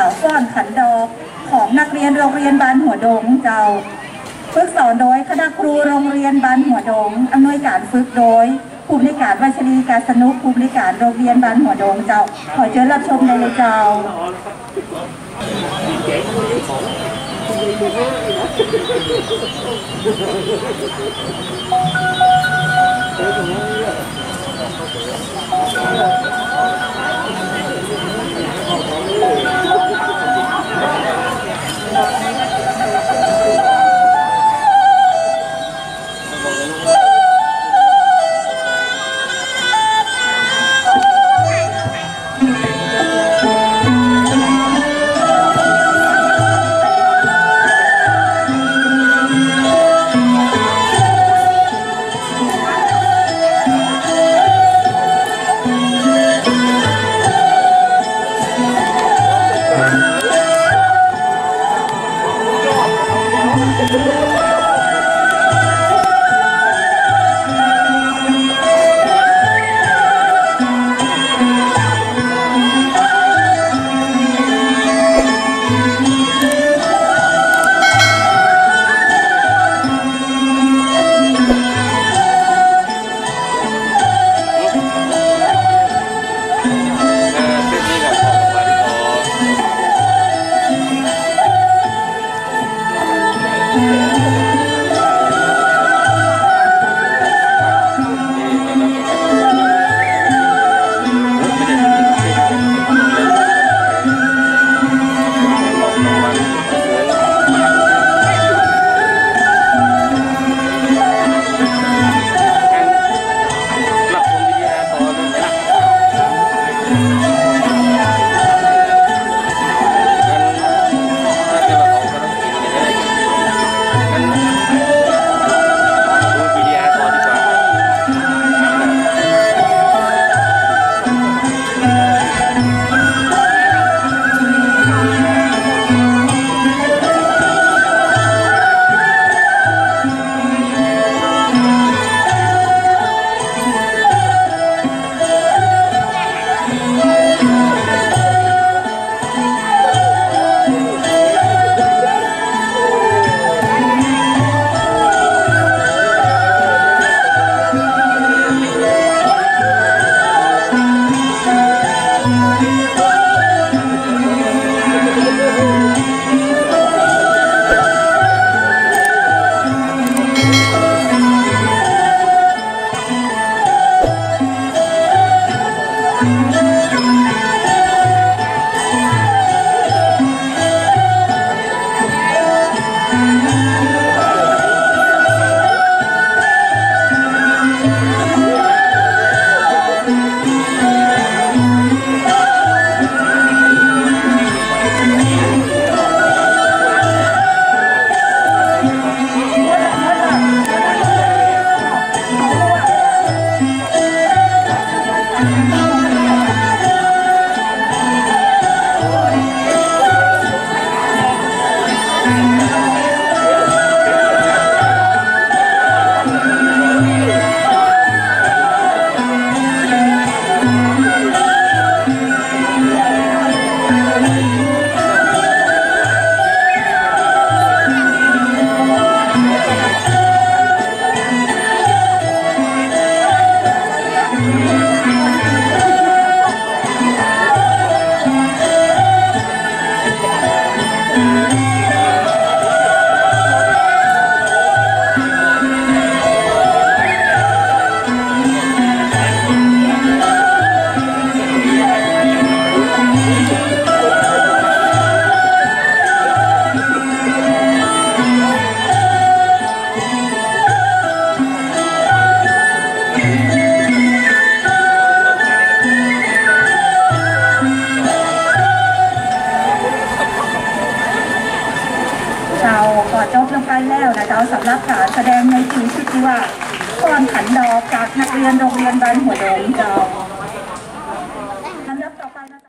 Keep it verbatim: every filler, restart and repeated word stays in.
ข่าวฟ้อนขันดอกของนักเรียนโรงเรียนบ้านหัวดงเจ้าฝึกสอนโดยคณะครูโรงเรียนบ้านหัวดงอำนวยการฝึกโดยผู้บริการวัชรีการสนุกผู้บริการโรงเรียนบ้านหัวดงเจ้าขอเชิญรับชมในเลยเจ้าสำหรับการแสดงในทีมชุดที่ว่าฟ้อนขันดอกจากนักเรียนโรงเรียนบ้านหัวดงเจ้า